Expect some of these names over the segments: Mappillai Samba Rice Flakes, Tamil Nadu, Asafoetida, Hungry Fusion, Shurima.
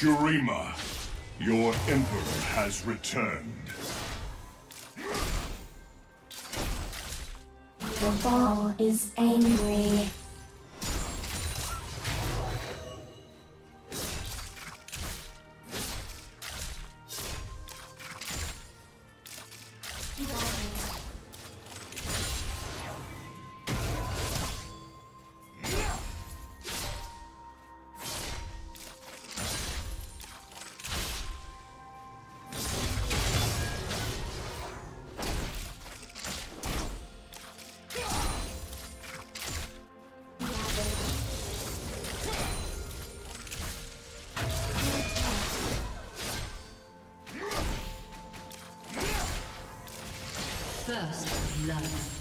Shurima, your emperor has returned. The ball is angry. First love.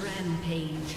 Rampage.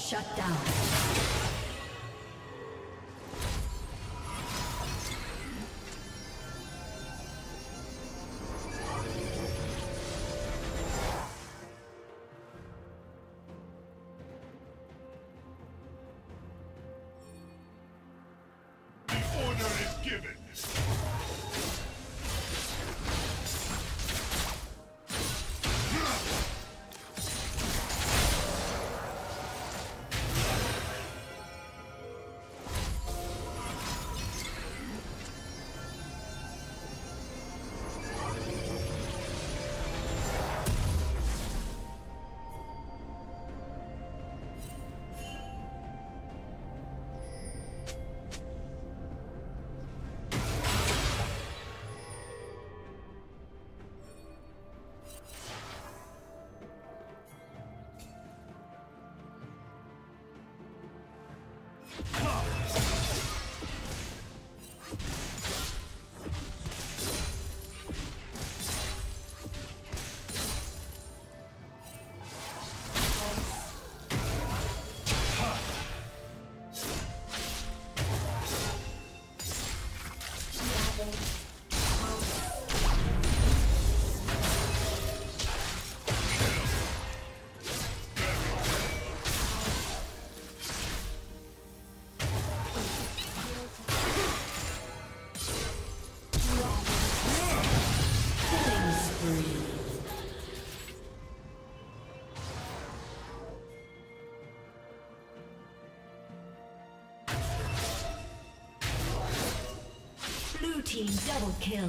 Shut down. The order is given. Team double kill.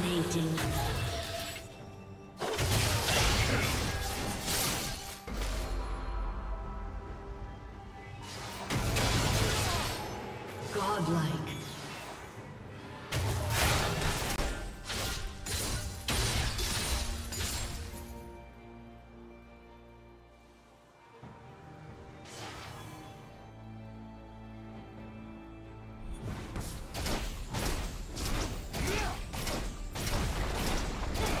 Blue team's turret has been destroyed. Blue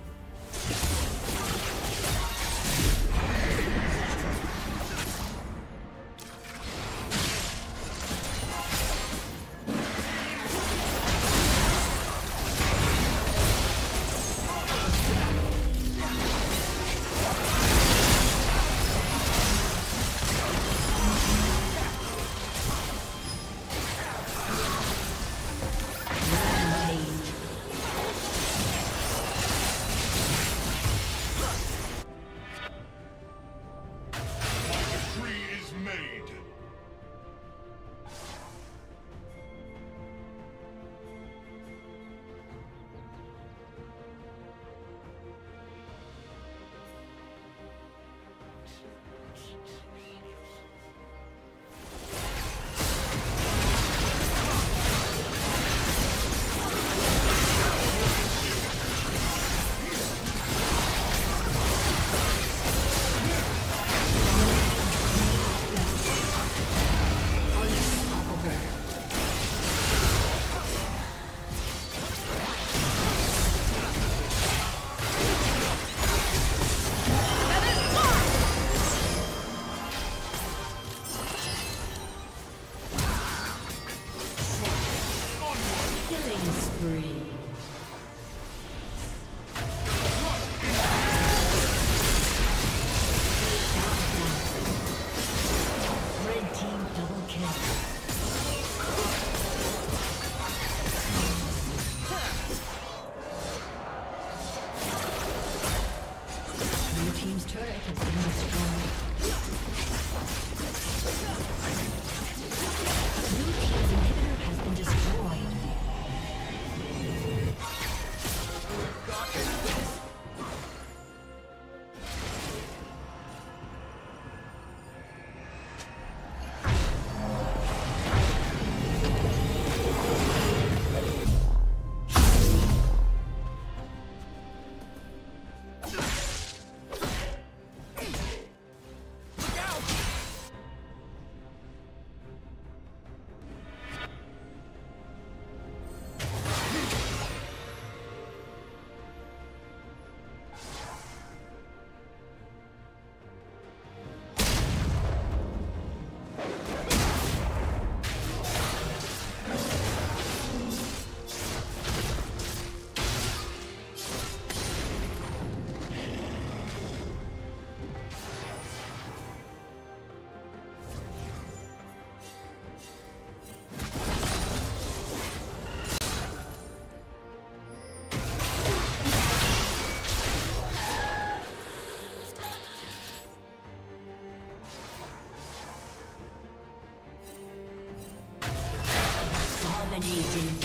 Amazing.